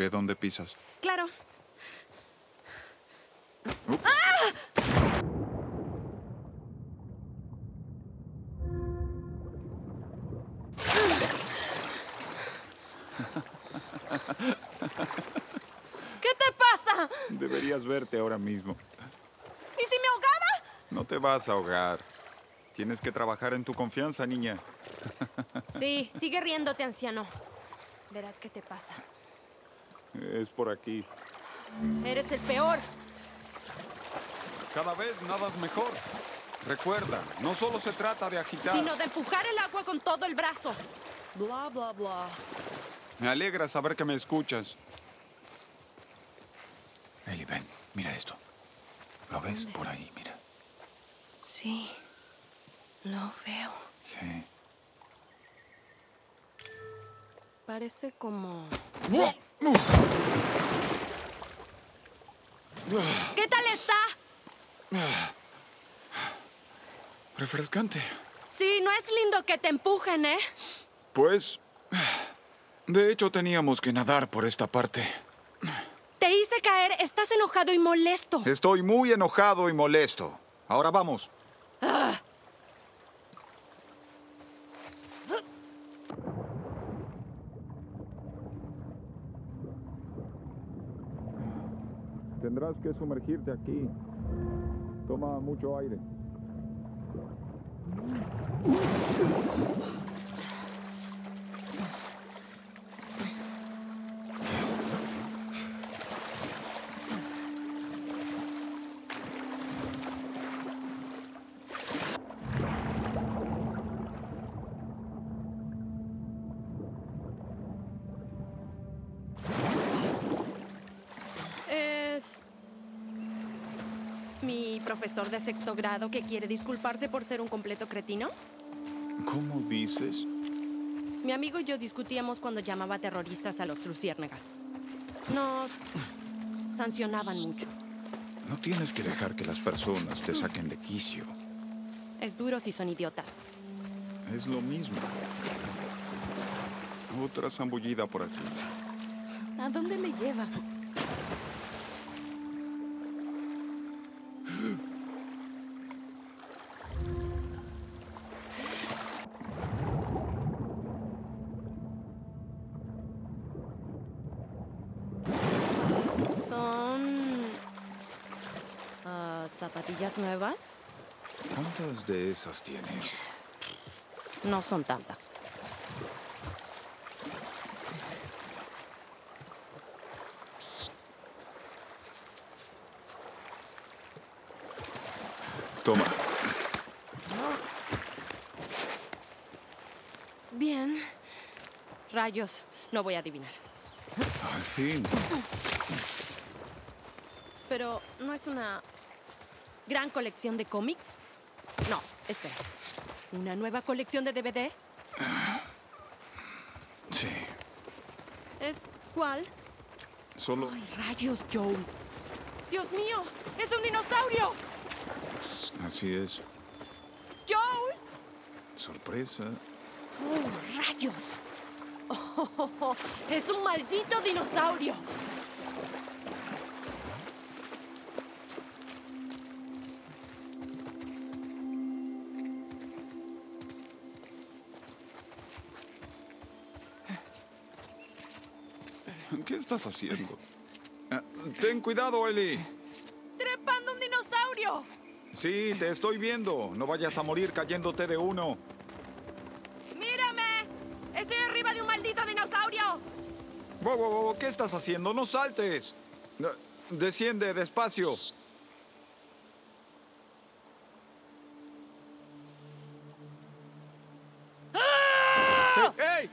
Ve dónde pisas. Claro. ¡Ah! ¿Qué te pasa? Deberías verte ahora mismo. ¿Y si me ahogaba? No te vas a ahogar. Tienes que trabajar en tu confianza, niña. Sí, sigue riéndote, anciano. Verás qué te pasa. Es por aquí. Eres el peor. Cada vez nadas mejor. Recuerda, no solo se trata de agitar, sino de empujar el agua con todo el brazo. Bla, bla, bla. Me alegra saber que me escuchas. Ellie, ven, mira esto. ¿Lo ves? ¿Dónde? Por ahí, mira. Sí, lo veo. Sí. Parece como... ¿Qué tal está? Refrescante. Sí, no es lindo que te empujen, ¿eh? Pues... de hecho, teníamos que nadar por esta parte. Te hice caer. Estás enojado y molesto. Estoy muy enojado y molesto. Ahora vamos. Ah. Tendrás que sumergirte aquí. Toma mucho aire. Profesor de sexto grado que quiere disculparse por ser un completo cretino. ¿Cómo dices? Mi amigo y yo discutíamos cuando llamaba terroristas a los luciérnagas. Nos sancionaban mucho. No tienes que dejar que las personas te saquen de quicio. Es duro si son idiotas. Es lo mismo. Otra zambullida por aquí. ¿A dónde me llevas? ¿Zapatillas nuevas? ¿Cuántas de esas tienes? No son tantas. Toma. Bien. Rayos, no voy a adivinar. Al fin. Pero no es una... ¿gran colección de cómics? No, espera. ¿Una nueva colección de DVD? Sí. ¿Es cuál? Solo... ¡Ay, rayos, Joel! ¡Dios mío! ¡Es un dinosaurio! Así es. ¡Joel! Sorpresa. ¡Oh, rayos! Oh, oh, oh. ¡Es un maldito dinosaurio! ¿Qué estás haciendo? Ten cuidado, Ellie. ¡Trepando un dinosaurio! Sí, te estoy viendo. No vayas a morir cayéndote de uno. ¡Mírame! ¡Estoy arriba de un maldito dinosaurio! Wow, wow, wow. ¿Qué estás haciendo? ¡No saltes! Desciende despacio. ¡Ah! ¡Hey!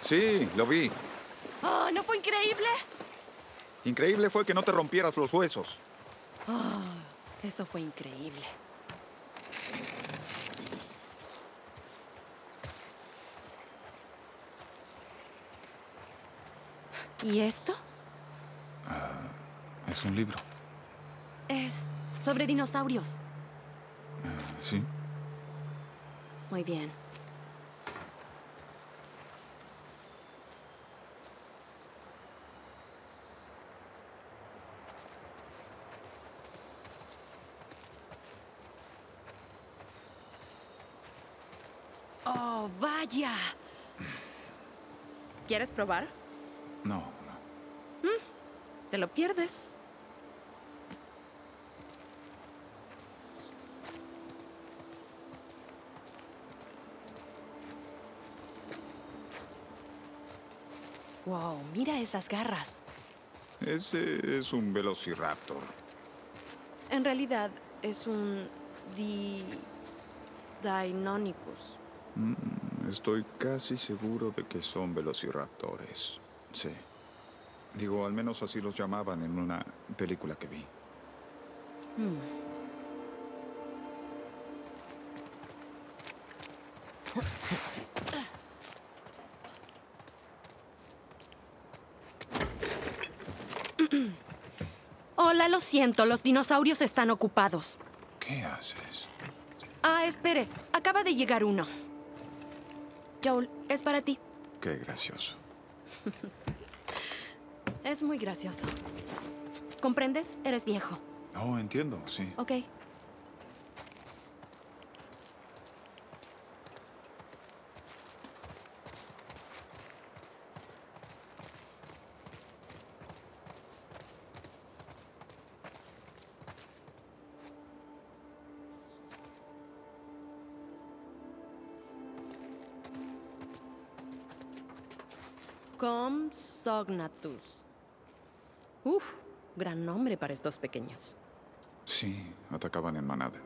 Sí, lo vi. Oh, ¿no fue increíble? Increíble fue que no te rompieras los huesos. Oh, eso fue increíble. ¿Y esto? Es un libro. Es sobre dinosaurios. Sí. Muy bien. ¡Oh, vaya! ¿Quieres probar? No, no. Te lo pierdes. Wow, mira esas garras. Ese es un Velociraptor. En realidad, es un Dainonicus. Estoy casi seguro de que son velociraptores. Sí. Digo, al menos así los llamaban en una película que vi. Hola, lo siento. Los dinosaurios están ocupados. ¿Qué haces? Ah, espere. Acaba de llegar uno. Joel, es para ti. Qué gracioso. Es muy gracioso. ¿Comprendes? Eres viejo. Oh, entiendo, sí. Ok. Comsognathus. Uf, gran nombre para estos pequeños. Sí, atacaban en manada.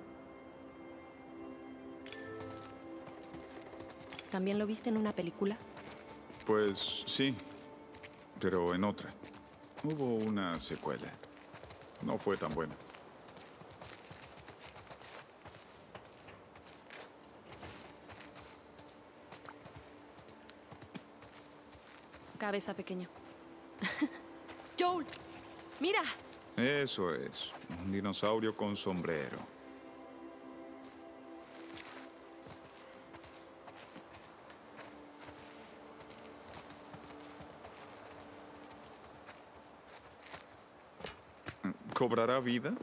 ¿También lo viste en una película? Pues sí, pero en otra. Hubo una secuela. No fue tan buena. Cabeza pequeño. Joel, mira. Eso es, un dinosaurio con sombrero. ¿Cobrará vida?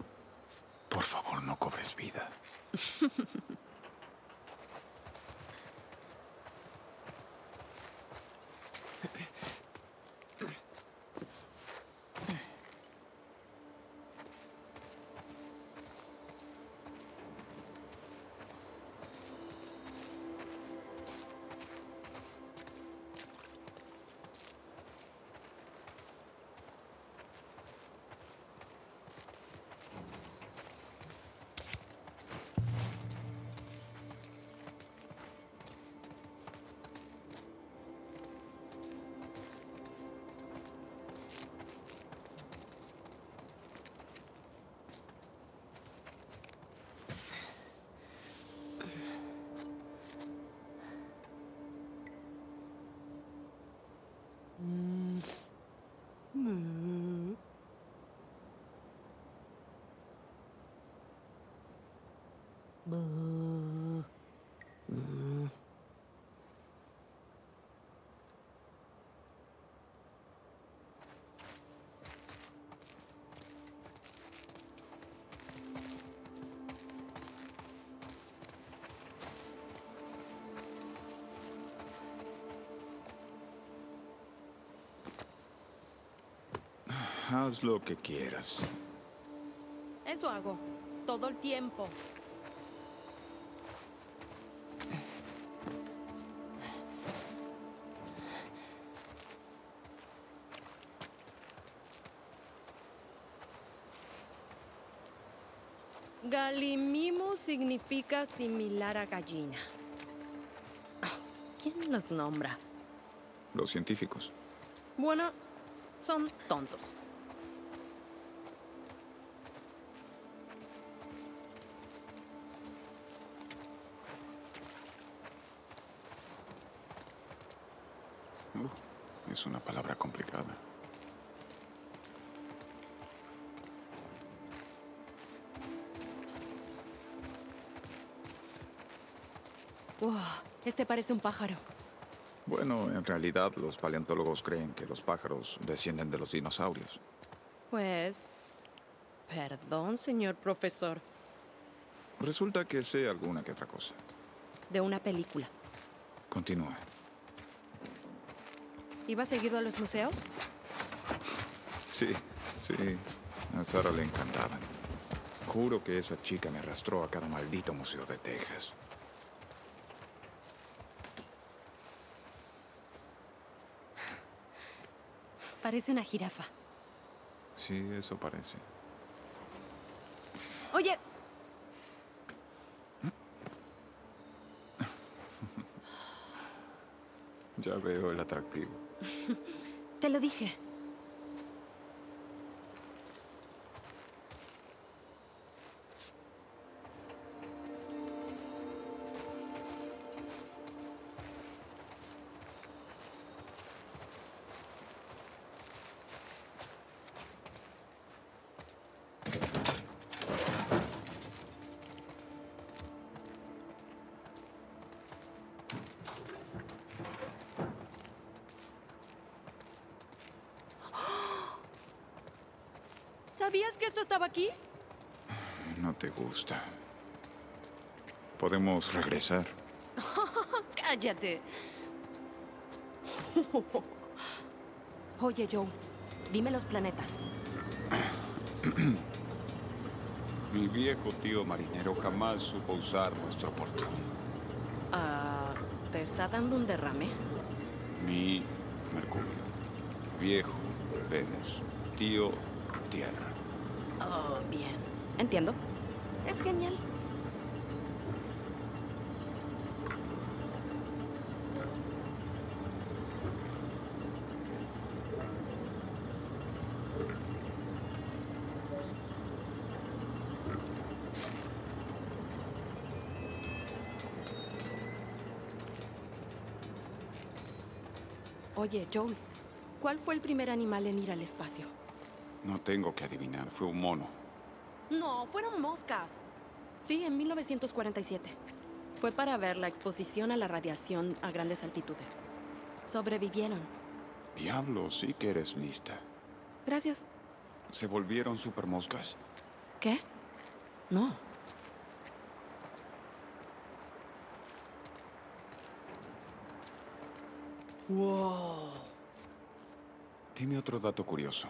Por favor, no cobres vida. Haz lo que quieras. Eso hago, todo el tiempo. Galimimus significa similar a gallina. ¿Quién los nombra? Los científicos. Bueno, son tontos. Es una palabra complicada. Wow, este parece un pájaro. Bueno, en realidad los paleontólogos creen que los pájaros descienden de los dinosaurios. Pues... perdón, señor profesor. Resulta que sé alguna que otra cosa. De una película. Continúa. ¿Iba seguido a los museos? Sí. A Sara le encantaban. Juro que esa chica me arrastró a cada maldito museo de Texas. Parece una jirafa. Sí, eso parece. Oye. Ya veo el atractivo. Te lo dije. ¿Sabías que esto estaba aquí? No te gusta. Podemos regresar. ¡Cállate! Oye, Joe, dime los planetas. Mi viejo tío marinero jamás supo usar nuestro portón. ¿Te está dando un derrame? Mi Mercurio, viejo Venus, tío... Tierra. Oh, bien. Entiendo. Es genial. Oye, Joel, ¿cuál fue el primer animal en ir al espacio? No tengo que adivinar, fue un mono. No, fueron moscas. Sí, en 1947. Fue para ver la exposición a la radiación a grandes altitudes. Sobrevivieron. Diablo, sí que eres lista. Gracias. Se volvieron supermoscas. ¿Qué? No. Wow. Dime otro dato curioso.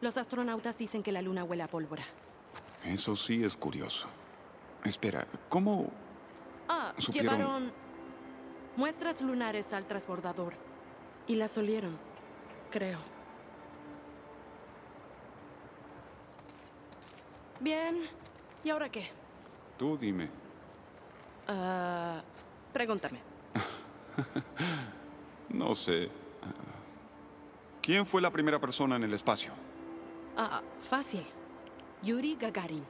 Los astronautas dicen que la luna huele a pólvora. Eso sí es curioso. Espera, ¿cómo supieron? Llevaron muestras lunares al transbordador y las olieron, creo. Bien, ¿y ahora qué? Tú dime. Pregúntame. No sé. ¿Quién fue la primera persona en el espacio? Fácil. Yuri Gagarin.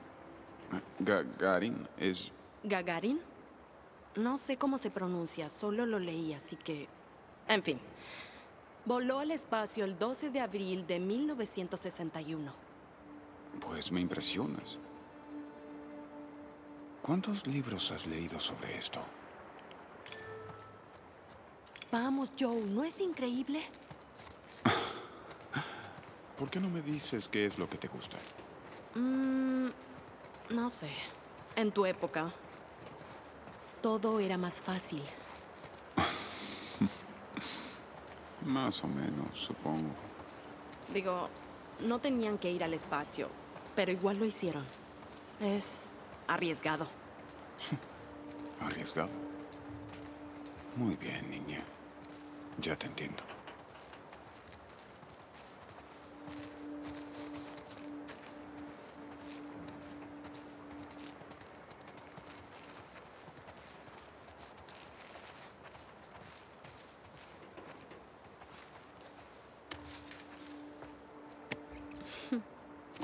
¿Gagarin? ¿Es...? ¿Gagarin? No sé cómo se pronuncia, solo lo leí, así que... En fin. Voló al espacio el 12 de abril de 1961. Pues me impresionas. ¿Cuántos libros has leído sobre esto? Vamos, Joe, ¿no es increíble? ¿Por qué no me dices qué es lo que te gusta? No sé. En tu época, todo era más fácil. Más o menos, supongo. Digo, no tenían que ir al espacio, pero igual lo hicieron. Es arriesgado. ¿Arriesgado? Muy bien, niña. Ya te entiendo.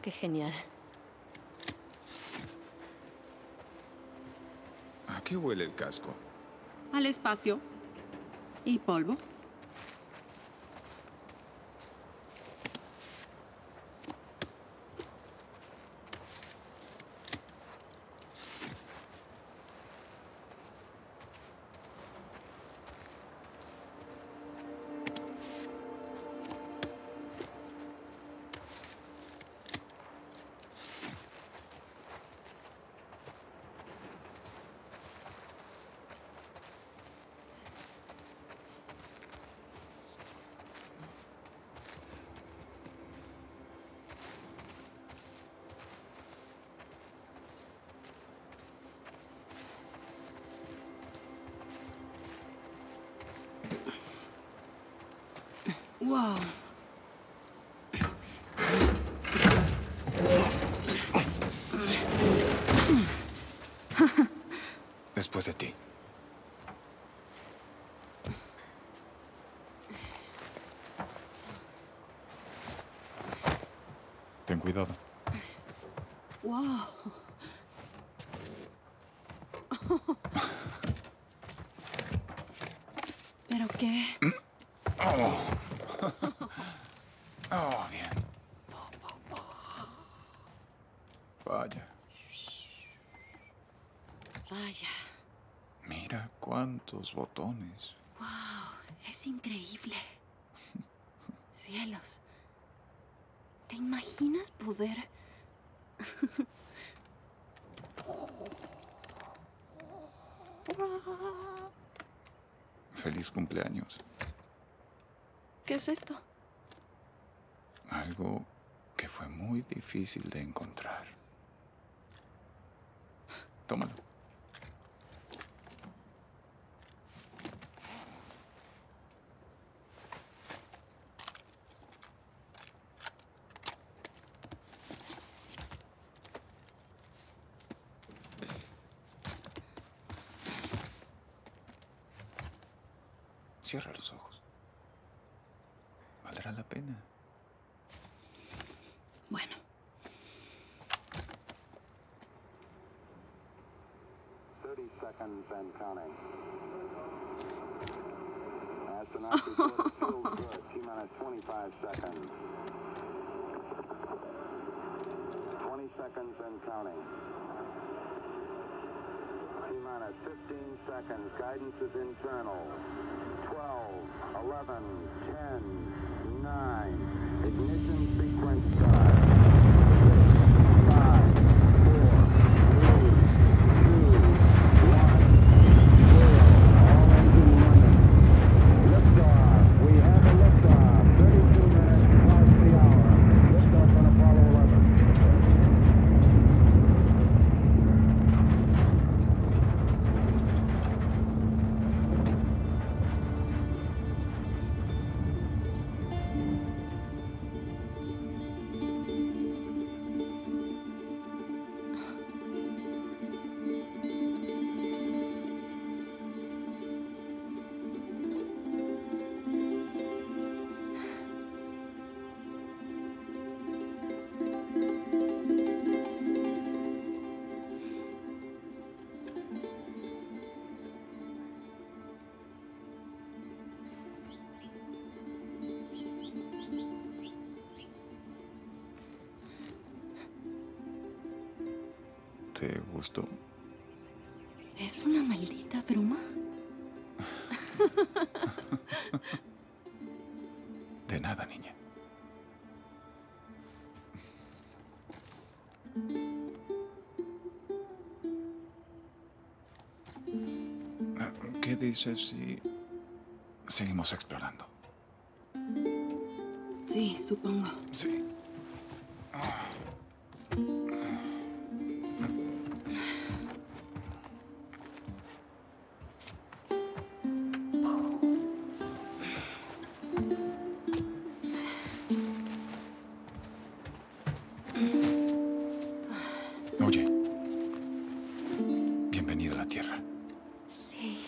Qué genial. ¿A qué huele el casco? Al espacio. ¿Y polvo? Wow. Después de ti. Ten cuidado. Wow. ¿Pero qué? Oh. Oh, bien. Vaya. Vaya. Mira cuántos botones. Wow, es increíble. Cielos. ¿Te imaginas poder? Feliz cumpleaños. ¿Qué es esto? Algo que fue muy difícil de encontrar. Tómalo. Cierra los ojos. Valdrá la pena. Bueno. ¿Te gustó? Es una maldita bruma. De nada, niña. ¿Qué dices si seguimos explorando? Sí, supongo. Sí. Oye, bienvenido a la Tierra. Sí.